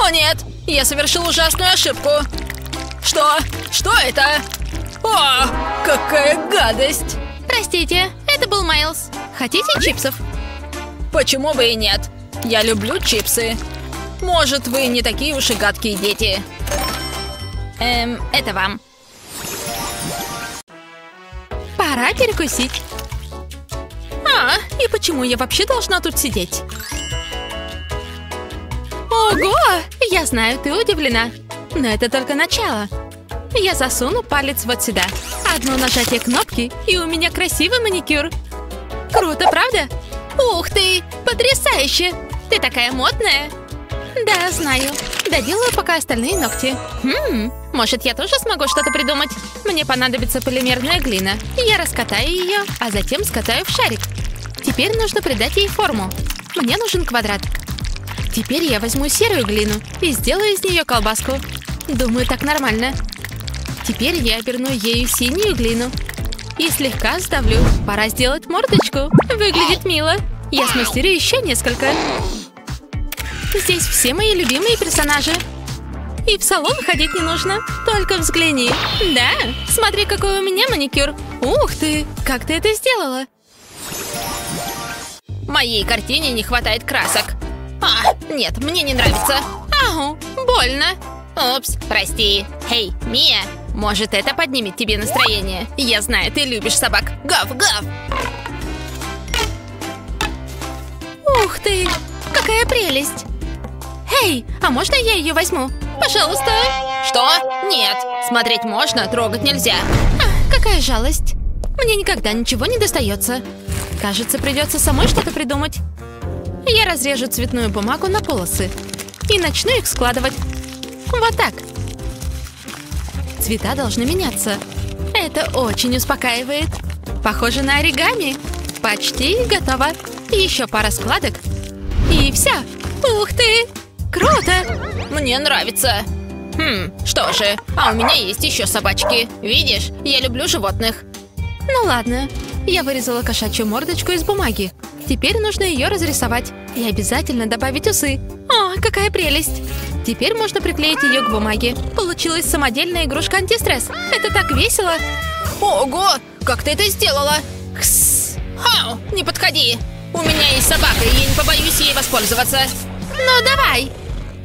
О нет, Я совершил ужасную ошибку. Что? Что это? О, какая гадость! Простите, это был Майлз. Хотите чипсов? Почему бы и нет? Я люблю чипсы. Может, вы не такие уж и гадкие дети. Эм, это вам. Пора перекусить. А, и почему я вообще должна тут сидеть? Ого! Я знаю, ты удивлена. Но это только начало. Я засуну палец вот сюда. Одно нажатие кнопки, и у меня красивый маникюр. Круто, правда? Ух ты! Потрясающе! Ты такая модная! Да, знаю. Доделаю пока остальные ногти. Хм, может, я тоже смогу что-то придумать? Мне понадобится полимерная глина. Я раскатаю ее, а затем скатаю в шарик. Теперь нужно придать ей форму. Мне нужен квадрат. Теперь я возьму серую глину и сделаю из нее колбаску. Думаю, так нормально. Теперь я оберну ею синюю глину. И слегка сдавлю. Пора сделать мордочку. Выглядит мило. Я смастерю еще несколько. Здесь все мои любимые персонажи. И в салон ходить не нужно. Только взгляни. Да, смотри, какой у меня маникюр. Ух ты, как ты это сделала? Моей картине не хватает красок. А, нет, мне не нравится. Ау, больно. Упс, прости. Эй, Мия, может, это поднимет тебе настроение? Я знаю, ты любишь собак. Гав-гав. Ух ты, какая прелесть. Эй, а можно я ее возьму? Пожалуйста. Что? Нет. Смотреть можно, трогать нельзя. А, какая жалость. Мне никогда ничего не достается. Кажется, придется самой что-то придумать. Я разрежу цветную бумагу на полосы и начну их складывать. Вот так. Цвета должны меняться. Это очень успокаивает. Похоже на оригами. Почти готово. Еще пара складок. И все. Ух ты! Круто! Мне нравится. Хм, что же, а у меня есть еще собачки. Видишь, я люблю животных. Ну ладно. Я вырезала кошачью мордочку из бумаги. Теперь нужно ее разрисовать. И обязательно добавить усы. О, какая прелесть! Теперь можно приклеить ее к бумаге. Получилась самодельная игрушка антистресс. Это так весело! Ого! Как ты это сделала? Хс! Хау! Не подходи! У меня есть собака, и я не побоюсь ей воспользоваться. Ну, давай!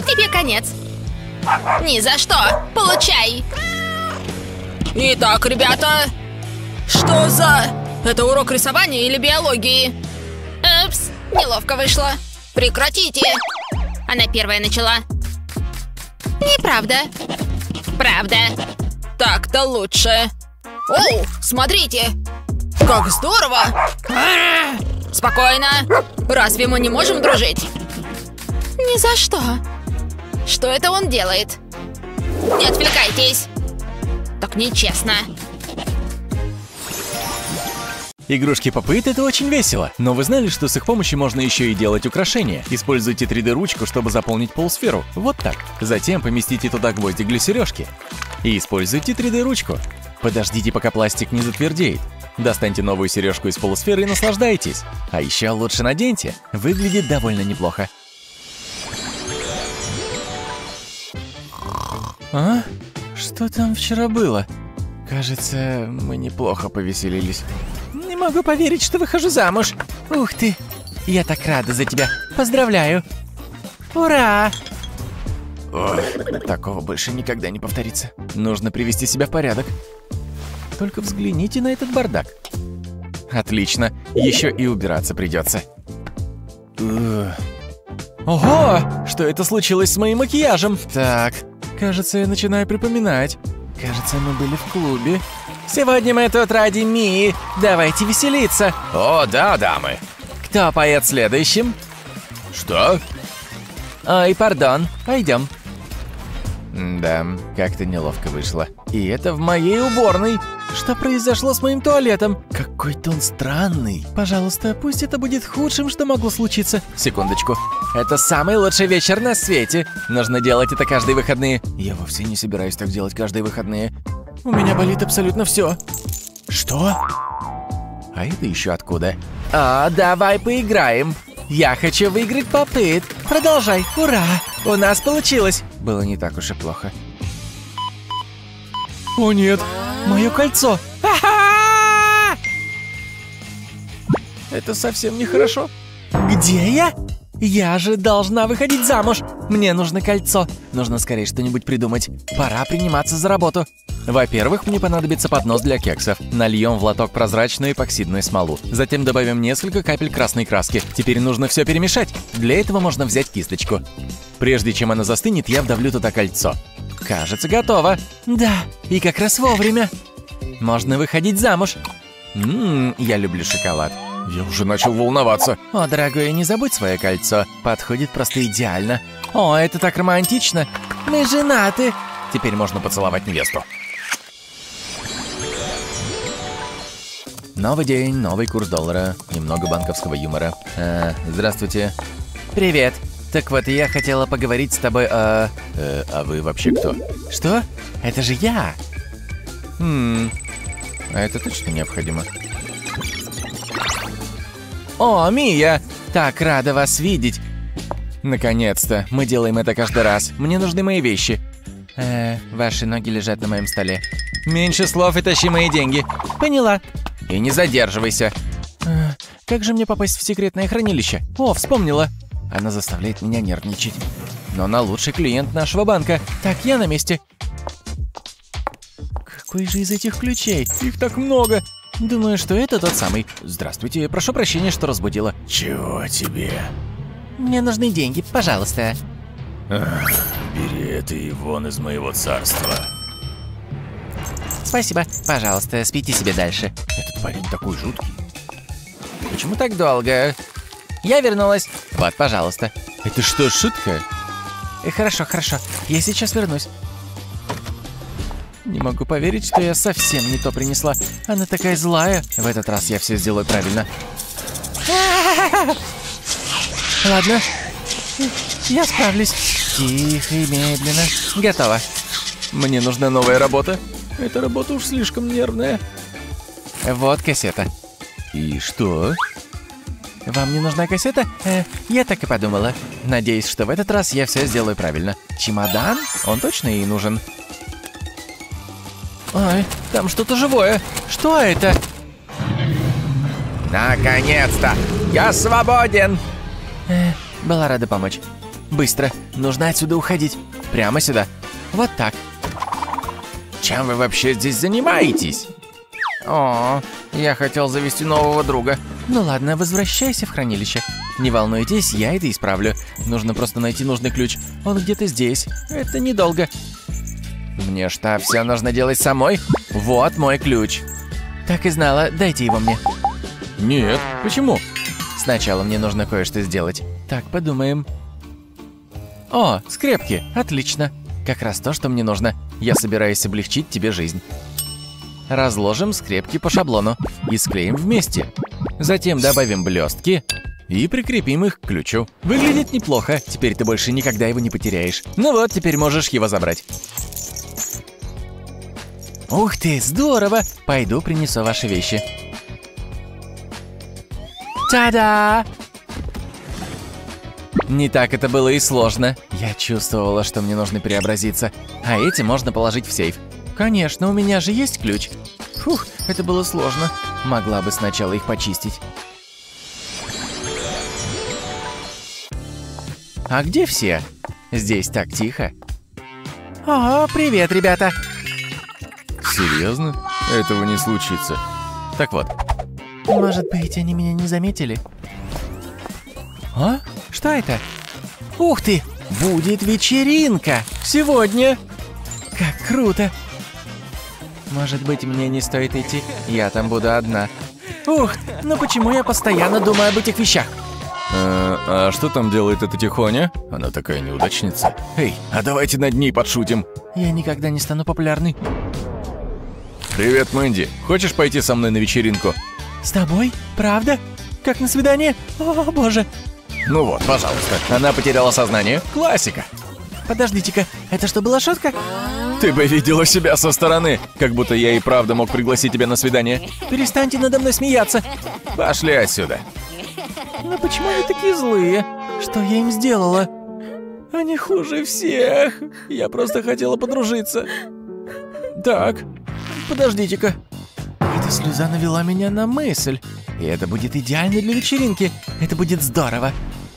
Тебе конец. Ни за что! Получай! Итак, ребята... Что за... Это урок рисования или биологии? Эпс, неловко вышло. Прекратите! Она первая начала. Неправда. Правда. Так-то лучше. Оу, смотрите! Как здорово! А-а-а! Спокойно. Разве мы не можем дружить? Ни за что. Что это он делает? Не отвлекайтесь. Так нечестно. Игрушки-попыт – это очень весело, но вы знали, что с их помощью можно еще и делать украшения? Используйте три дэ-ручку, чтобы заполнить полусферу, вот так. Затем поместите туда гвоздик для сережки. И используйте три дэ-ручку. Подождите, пока пластик не затвердеет. Достаньте новую сережку из полусферы и наслаждайтесь. А еще лучше наденьте, выглядит довольно неплохо. А? Что там вчера было? Кажется, мы неплохо повеселились. Не могу поверить, что выхожу замуж. Ух ты! Я так рада за тебя. Поздравляю. Ура! Ой, такого больше никогда не повторится. Нужно привести себя в порядок. Только взгляните на этот бардак. Отлично. Еще и убираться придется. Ого! Что это случилось с моим макияжем? Так, кажется, я начинаю припоминать. Кажется, мы были в клубе. Сегодня мы тут ради Мии. Давайте веселиться. О, да, дамы. Кто поет следующим? Что? Ой, пардон. Пойдем. Да, как-то неловко вышло. И это в моей уборной. Что произошло с моим туалетом? Какой-то он странный. Пожалуйста, пусть это будет худшим, что могло случиться. Секундочку. Это самый лучший вечер на свете. Нужно делать это каждые выходные. Я вовсе не собираюсь так делать каждые выходные. У меня болит абсолютно все. Что? А это еще откуда? А, давай поиграем. Я хочу выиграть попыт. Продолжай. Ура! У нас получилось. Было не так уж и плохо. О нет, мое кольцо. А-ха-ха! Это совсем нехорошо. Где я? Я же должна выходить замуж. Мне нужно кольцо. Нужно скорее что-нибудь придумать. Пора приниматься за работу. Во-первых, мне понадобится поднос для кексов. Нальем в лоток прозрачную эпоксидную смолу. Затем добавим несколько капель красной краски. Теперь нужно все перемешать. Для этого можно взять кисточку. Прежде чем она застынет, я вдавлю туда кольцо. Кажется, готово. Да, и как раз вовремя. Можно выходить замуж. Ммм, я люблю шоколад. Я уже начал волноваться. О, дорогой, не забудь свое кольцо. Подходит просто идеально. О, это так романтично. Мы женаты. Теперь можно поцеловать невесту. Новый день, новый курс доллара. Немного банковского юмора. Э, здравствуйте. Привет. Так вот, я хотела поговорить с тобой о... Э, а вы вообще кто? Что? Это же я. Хм. А это точно необходимо. О, Мия! Так рада вас видеть. Наконец-то. Мы делаем это каждый раз. Мне нужны мои вещи. Э, ваши ноги лежат на моем столе. Меньше слов и тащи мои деньги. Поняла. И не задерживайся. Э, как же мне попасть в секретное хранилище? О, вспомнила. Она заставляет меня нервничать. Но она лучший клиент нашего банка. Так, я на месте. Какой же из этих ключей? Их так много. Думаю, что это тот самый. Здравствуйте, прошу прощения, что разбудила. Чего тебе? Мне нужны деньги, пожалуйста. Ах, бери это и вон из моего царства. Спасибо. Пожалуйста, спите себе дальше. Этот парень такой жуткий. Почему так долго? Я вернулась. Вот, пожалуйста. Это что, шутка? Хорошо, хорошо. Я сейчас вернусь. Не могу поверить, что я совсем не то принесла. Она такая злая. В этот раз я все сделаю правильно. Ладно. Я справлюсь. Тихо и медленно. Готово. Мне нужна новая работа. Эта работа уж слишком нервная. Вот кассета. И что? Вам не нужна кассета? Э, я так и подумала. Надеюсь, что в этот раз я все сделаю правильно. Чемодан? Он точно ей нужен. Ой, там что-то живое. Что это? Наконец-то! Я свободен! Э, была рада помочь. Быстро. Нужно отсюда уходить. Прямо сюда. Вот так. Чем вы вообще здесь занимаетесь? О, я хотел завести нового друга. Ну ладно, возвращайся в хранилище. Не волнуйтесь, я это исправлю. Нужно просто найти нужный ключ. Он где-то здесь. Это недолго. Мне что, все нужно делать самой? Вот мой ключ. Так и знала, дайте его мне. Нет, почему? Сначала мне нужно кое-что сделать. Так, подумаем. О, скрепки, отлично. Как раз то, что мне нужно. Я собираюсь облегчить тебе жизнь. Разложим скрепки по шаблону и склеим вместе. Затем добавим блестки и прикрепим их к ключу. Выглядит неплохо, теперь ты больше никогда его не потеряешь. Ну вот, теперь можешь его забрать. Ух ты, здорово! Пойду принесу ваши вещи. Та-да! Не так это было и сложно. Я чувствовала, что мне нужно преобразиться. А эти можно положить в сейф. Конечно, у меня же есть ключ. Фух, это было сложно. Могла бы сначала их почистить. А где все? Здесь так тихо. О, привет, ребята! Серьезно? Этого не случится. Так вот. Может быть, они меня не заметили? А? Что это? Ух ты! Будет вечеринка! Сегодня! Как круто! Может быть, мне не стоит идти? Я там буду одна. Ух, ну почему я постоянно думаю об этих вещах? А, а что там делает эта Тихоня? Она такая неудачница. Эй, а давайте над ней подшутим. Я никогда не стану популярной. Привет, Мэнди. Хочешь пойти со мной на вечеринку? С тобой? Правда? Как на свидание? О, боже. Ну вот, пожалуйста. Она потеряла сознание. Классика. Подождите-ка, это что, была шутка? Ты бы видела себя со стороны. Как будто я и правда мог пригласить тебя на свидание. Перестаньте надо мной смеяться. Пошли отсюда. Но почему они такие злые? Что я им сделала? Они хуже всех. Я просто хотела подружиться. Так, подождите-ка. Эта слеза навела меня на мысль. И это будет идеально для вечеринки. Это будет здорово.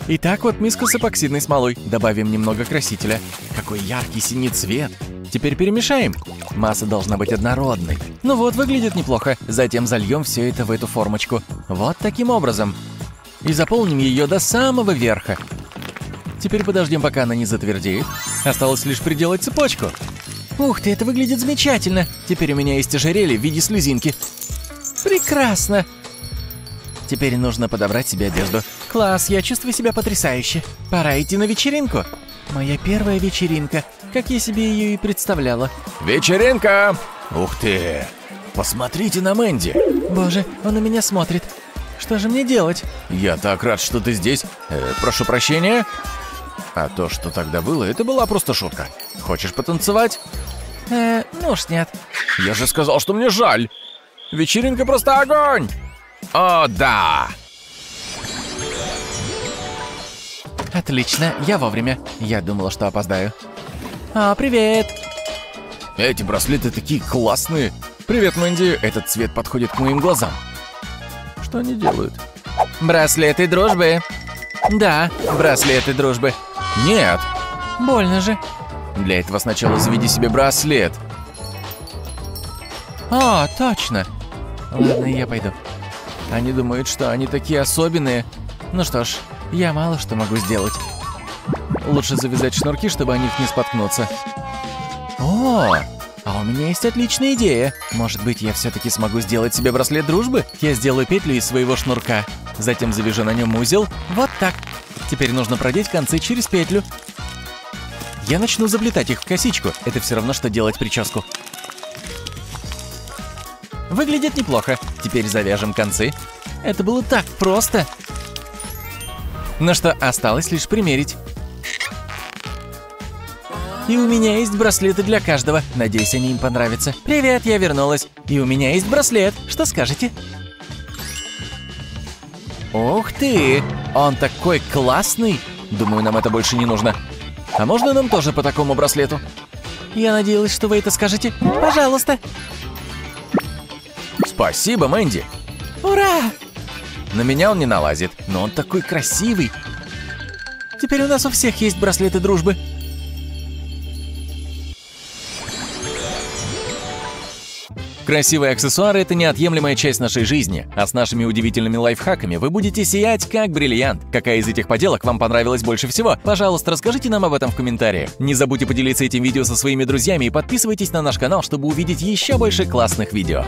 Итак, вот миску с эпоксидной смолой. Добавим немного красителя. Какой яркий синий цвет. Теперь перемешаем. Масса должна быть однородной. Ну вот, выглядит неплохо. Затем зальем все это в эту формочку. Вот таким образом. И заполним ее до самого верха. Теперь подождем, пока она не затвердеет. Осталось лишь приделать цепочку. Ух ты, это выглядит замечательно. Теперь у меня есть ожерелье в виде слезинки. Прекрасно. Теперь нужно подобрать себе одежду. Класс, я чувствую себя потрясающе. Пора идти на вечеринку. Моя первая вечеринка, как я себе ее и представляла. Вечеринка! Ух ты! Посмотрите на Мэнди. Боже, он на меня смотрит. Что же мне делать? Я так рад, что ты здесь. Э, прошу прощения. А то, что тогда было, это была просто шутка. Хочешь потанцевать? Э, ну уж нет. Я же сказал, что мне жаль. Вечеринка просто огонь! О, да! Отлично, я вовремя. Я думала, что опоздаю. А, привет! Эти браслеты такие классные. Привет, Мэнди. Этот цвет подходит к моим глазам. Что они делают? Браслеты дружбы. Да, браслеты дружбы. Нет. Больно же. Для этого сначала заведи себе браслет. А, точно. Ладно, я пойду. Они думают, что они такие особенные. Ну что ж, я мало что могу сделать. Лучше завязать шнурки, чтобы о них не споткнуться. О, а у меня есть отличная идея. Может быть, я все-таки смогу сделать себе браслет дружбы? Я сделаю петлю из своего шнурка. Затем завяжу на нем узел. Вот так. Теперь нужно продеть концы через петлю. Я начну заплетать их в косичку. Это все равно, что делать прическу. Выглядит неплохо. Теперь завяжем концы. Это было так просто. Ну что, осталось лишь примерить. И у меня есть браслеты для каждого. Надеюсь, они им понравятся. Привет, я вернулась. И у меня есть браслет. Что скажете? Ух ты! Он такой классный. Думаю, нам это больше не нужно. А можно нам тоже по такому браслету? Я надеялась, что вы это скажете. Пожалуйста. Спасибо, Мэнди. Ура! На меня он не налазит, но он такой красивый. Теперь у нас у всех есть браслеты дружбы. Красивые аксессуары – это неотъемлемая часть нашей жизни. А с нашими удивительными лайфхаками вы будете сиять как бриллиант. Какая из этих поделок вам понравилась больше всего? Пожалуйста, расскажите нам об этом в комментариях. Не забудьте поделиться этим видео со своими друзьями и подписывайтесь на наш канал, чтобы увидеть еще больше классных видео.